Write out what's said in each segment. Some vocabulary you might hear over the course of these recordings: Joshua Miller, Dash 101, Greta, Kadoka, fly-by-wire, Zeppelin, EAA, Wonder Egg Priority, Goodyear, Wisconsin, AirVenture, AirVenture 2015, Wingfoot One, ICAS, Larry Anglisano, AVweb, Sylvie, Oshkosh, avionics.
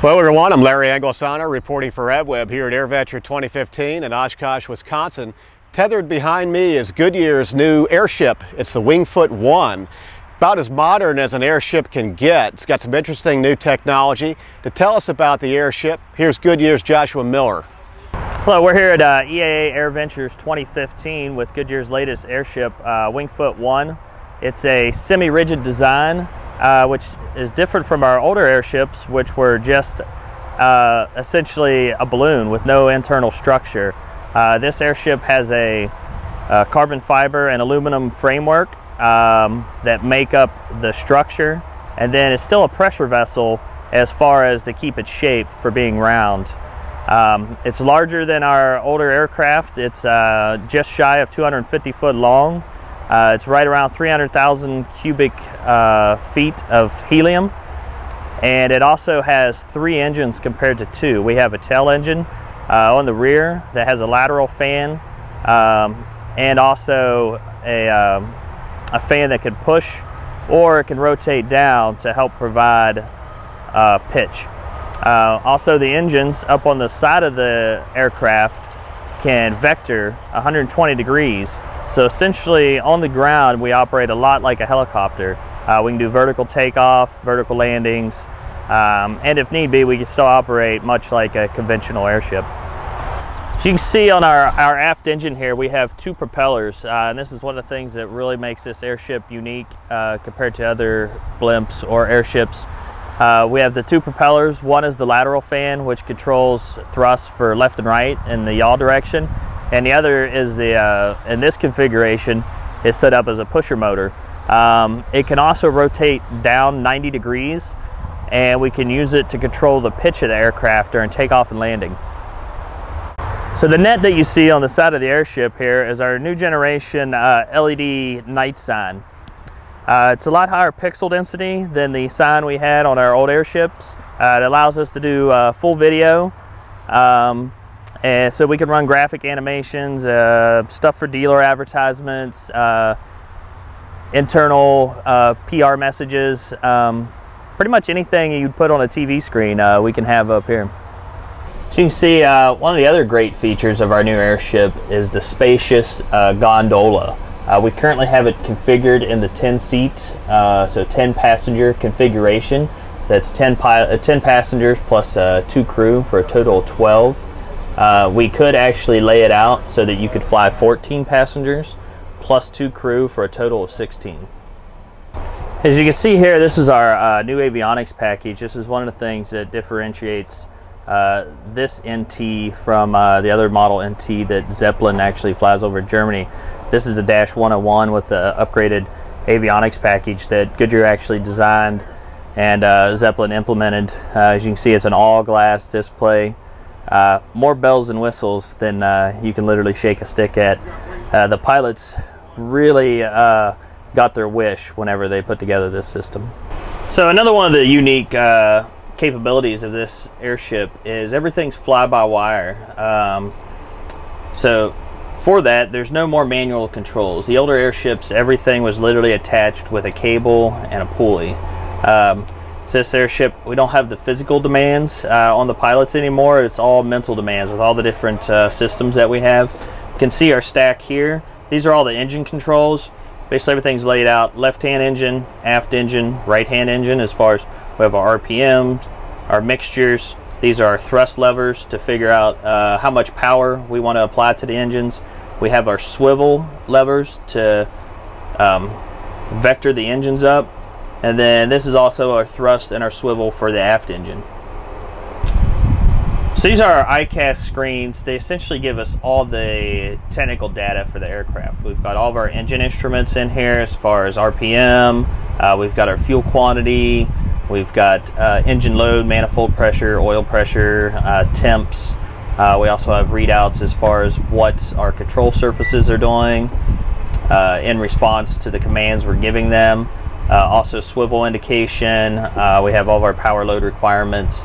Hello everyone, I'm Larry Anglisano reporting for AVweb here at AirVenture 2015 in Oshkosh, Wisconsin. Tethered behind me is Goodyear's new airship. It's the Wingfoot One. About as modern as an airship can get. It's got some interesting new technology. To tell us about the airship, here's Goodyear's Joshua Miller. Hello, we're here at EAA AirVentures 2015 with Goodyear's latest airship, Wingfoot One. It's a semi-rigid design, which is different from our older airships, which were just essentially a balloon with no internal structure. This airship has a carbon fiber and aluminum framework that make up the structure, and then it's still a pressure vessel as far as to keep its shape for being round. It's larger than our older aircraft. It's just shy of 250 foot long. It's right around 300,000 cubic feet of helium, and it also has 3 engines compared to 2. We have a tail engine on the rear that has a lateral fan, and also a fan that can push or it can rotate down to help provide pitch. Also, the engines up on the side of the aircraft can vector 120 degrees. So essentially on the ground, we operate a lot like a helicopter. We can do vertical takeoff, vertical landings, and if need be, we can still operate much like a conventional airship. As you can see on our aft engine here, we have 2 propellers, and this is one of the things that really makes this airship unique compared to other blimps or airships. We have the 2 propellers. One is the lateral fan, which controls thrust for left and right in the yaw direction, and the other is the, in this configuration, is set up as a pusher motor. It can also rotate down 90 degrees, and we can use it to control the pitch of the aircraft during takeoff and landing. So the net that you see on the side of the airship here is our new generation LED night sign. It's a lot higher pixel density than the sign we had on our old airships. It allows us to do full video, and so we can run graphic animations, stuff for dealer advertisements, internal PR messages, pretty much anything you'd put on a TV screen we can have up here. So you can see one of the other great features of our new airship is the spacious gondola. We currently have it configured in the 10-seat, so 10-passenger configuration. That's 10 passengers plus 2 crew for a total of 12. We could actually lay it out so that you could fly 14 passengers plus 2 crew for a total of 16. As you can see here, this is our new avionics package. This is one of the things that differentiates this NT from the other model NT that Zeppelin actually flies over Germany. This is the Dash 101 with the upgraded avionics package that Goodyear actually designed and Zeppelin implemented. As you can see, it's an all-glass display. More bells and whistles than you can literally shake a stick at. The pilots really got their wish whenever they put together this system. So another one of the unique capabilities of this airship is everything's fly-by-wire. So for that, there's no more manual controls. The older airships, everything was literally attached with a cable and a pulley. So this airship, we don't have the physical demands on the pilots anymore. It's all mental demands with all the different systems that we have. You can see our stack here. These are all the engine controls. Basically everything's laid out. Left-hand engine, aft engine, right-hand engine, as far as we have our RPM, our mixtures. These are our thrust levers to figure out how much power we want to apply to the engines. We have our swivel levers to vector the engines up. And then this is also our thrust and our swivel for the aft engine. So these are our ICAS screens. They essentially give us all the technical data for the aircraft. We've got all of our engine instruments in here as far as RPM. We've got our fuel quantity. We've got engine load, manifold pressure, oil pressure, temps. We also have readouts as far as what our control surfaces are doing in response to the commands we're giving them. Also swivel indication. We have all of our power load requirements.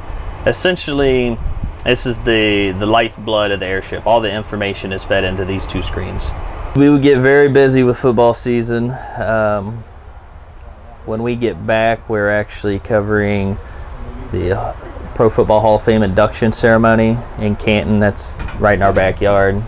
Essentially, this is the lifeblood of the airship. All the information is fed into these 2 screens. We would get very busy with football season. When we get back, we're actually covering the Pro Football Hall of Fame induction ceremony in Canton. That's right in our backyard.